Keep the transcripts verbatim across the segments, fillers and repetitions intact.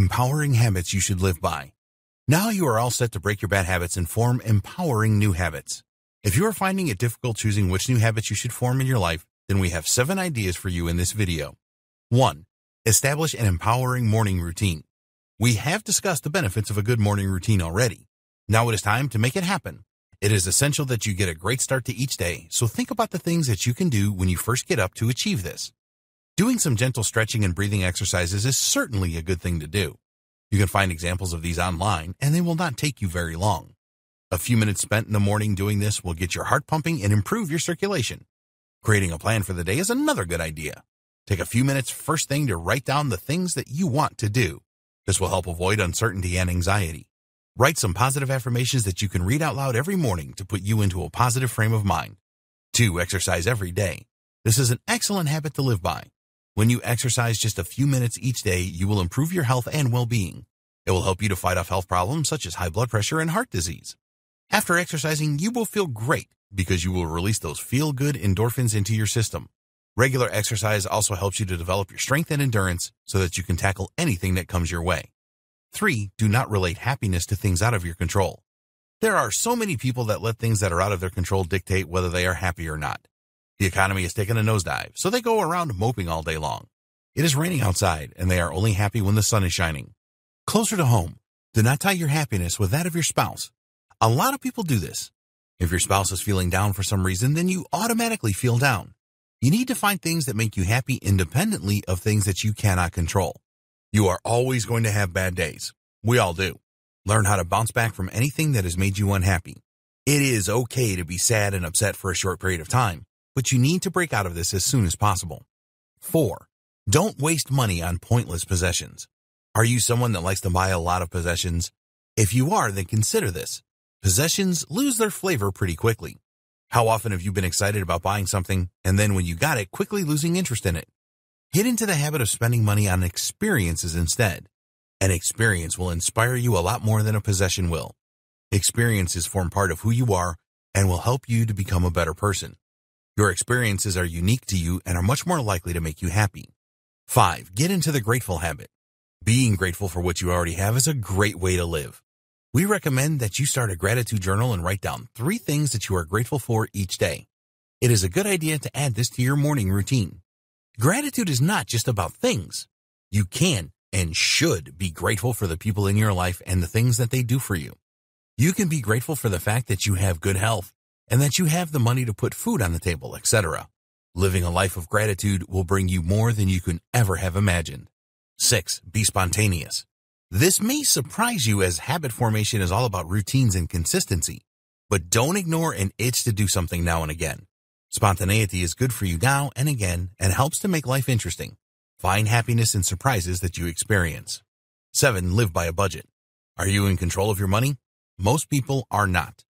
Empowering habits you should live by. Now you are all set to break your bad habits and form empowering new habits. If you are finding it difficult choosing which new habits you should form in your life, then we have seven ideas for you in this video. one Establish an empowering morning routine. We have discussed the benefits of a good morning routine already. Now it is time to make it happen. It is essential that you get a great start to each day, so think about the things that you can do when you first get up to achieve this. Doing some gentle stretching and breathing exercises is certainly a good thing to do. You can find examples of these online, and they will not take you very long. A few minutes spent in the morning doing this will get your heart pumping and improve your circulation. Creating a plan for the day is another good idea. Take a few minutes first thing to write down the things that you want to do. This will help avoid uncertainty and anxiety. Write some positive affirmations that you can read out loud every morning to put you into a positive frame of mind. two Exercise every day. This is an excellent habit to live by. When you exercise just a few minutes each day, you will improve your health and well-being. It will help you to fight off health problems such as high blood pressure and heart disease. After exercising, you will feel great because you will release those feel-good endorphins into your system. Regular exercise also helps you to develop your strength and endurance so that you can tackle anything that comes your way. three Do not relate happiness to things out of your control. There are so many people that let things that are out of their control dictate whether they are happy or not. The economy has taken a nosedive, so they go around moping all day long. It is raining outside, and they are only happy when the sun is shining. Closer to home, do not tie your happiness with that of your spouse. A lot of people do this. If your spouse is feeling down for some reason, then you automatically feel down. You need to find things that make you happy independently of things that you cannot control. You are always going to have bad days. We all do. Learn how to bounce back from anything that has made you unhappy. It is okay to be sad and upset for a short period of time, but you need to break out of this as soon as possible. four Don't waste money on pointless possessions. Are you someone that likes to buy a lot of possessions? If you are, then consider this. Possessions lose their flavor pretty quickly. How often have you been excited about buying something, and then when you got it, quickly losing interest in it? Get into the habit of spending money on experiences instead. An experience will inspire you a lot more than a possession will. Experiences form part of who you are and will help you to become a better person. Your experiences are unique to you and are much more likely to make you happy. five Get into the grateful habit. Being grateful for what you already have is a great way to live. We recommend that you start a gratitude journal and write down three things that you are grateful for each day. It is a good idea to add this to your morning routine. Gratitude is not just about things. You can and should be grateful for the people in your life and the things that they do for you. You can be grateful for the fact that you have good health, and that you have the money to put food on the table, et cetera. Living a life of gratitude will bring you more than you can ever have imagined. six Be spontaneous. This may surprise you as habit formation is all about routines and consistency, but don't ignore an itch to do something now and again. Spontaneity is good for you now and again and helps to make life interesting. Find happiness in surprises that you experience. seven Live by a budget. Are you in control of your money? Most people are not.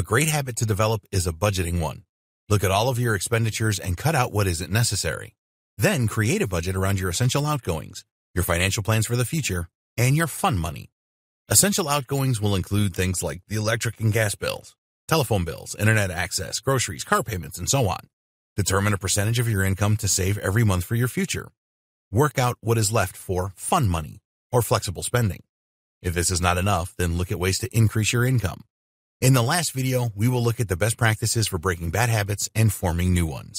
A great habit to develop is a budgeting one. Look at all of your expenditures and cut out what isn't necessary. Then create a budget around your essential outgoings, your financial plans for the future, and your fun money. Essential outgoings will include things like the electric and gas bills, telephone bills, internet access, groceries, car payments, and so on. Determine a percentage of your income to save every month for your future. Work out what is left for fun money or flexible spending. If this is not enough, then look at ways to increase your income. In the last video, we will look at the best practices for breaking bad habits and forming new ones.